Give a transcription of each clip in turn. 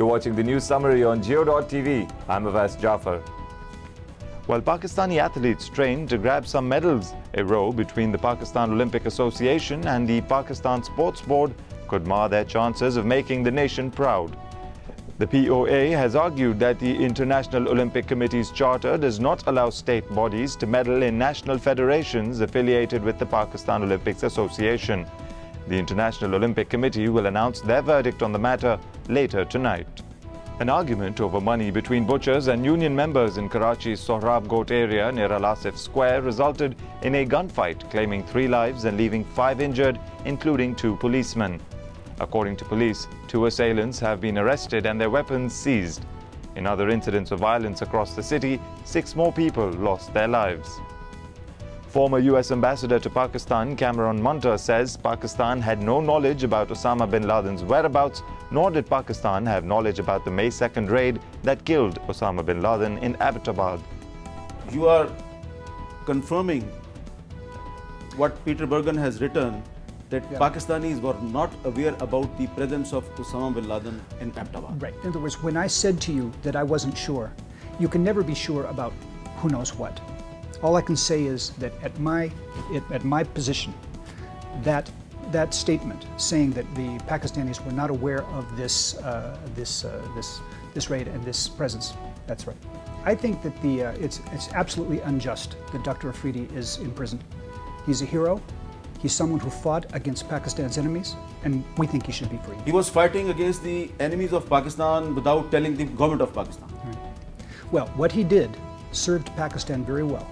You're watching the news summary on Geo.tv. I'm Avaz Jaffer. While Pakistani athletes train to grab some medals, a row between the Pakistan Olympic Association and the Pakistan Sports Board could mar their chances of making the nation proud. The POA has argued that the International Olympic Committee's charter does not allow state bodies to meddle in national federations affiliated with the Pakistan Olympic Association. The International Olympic Committee will announce their verdict on the matter later tonight. An argument over money between butchers and union members in Karachi's Sohrab Goth area near Al-Asif Square resulted in a gunfight claiming 3 lives and leaving 5 injured, including 2 policemen. According to police, 2 assailants have been arrested and their weapons seized. In other incidents of violence across the city, 6 more people lost their lives. Former US Ambassador to Pakistan Cameron Munter says Pakistan had no knowledge about Osama bin Laden's whereabouts, nor did Pakistan have knowledge about the May 2nd raid that killed Osama bin Laden in Abbottabad. You are confirming what Peter Bergen has written, that Pakistanis were not aware about the presence of Osama bin Laden in Abbottabad. Right. In other words, when I said to you that I wasn't sure, you can never be sure about who knows what. All I can say is that at my position, that statement saying that the Pakistanis were not aware of this raid and this presence, that's right. I think that it's absolutely unjust that Dr. Afridi is in prison. He's a hero. He's someone who fought against Pakistan's enemies, and we think he should be free. He was fighting against the enemies of Pakistan without telling the government of Pakistan. Right. Well, what he did served Pakistan very well,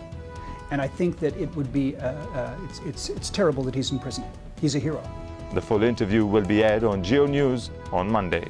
and I think that it would be it's terrible that he's in prison. He's a hero. The full interview will be aired on GEO News on Monday.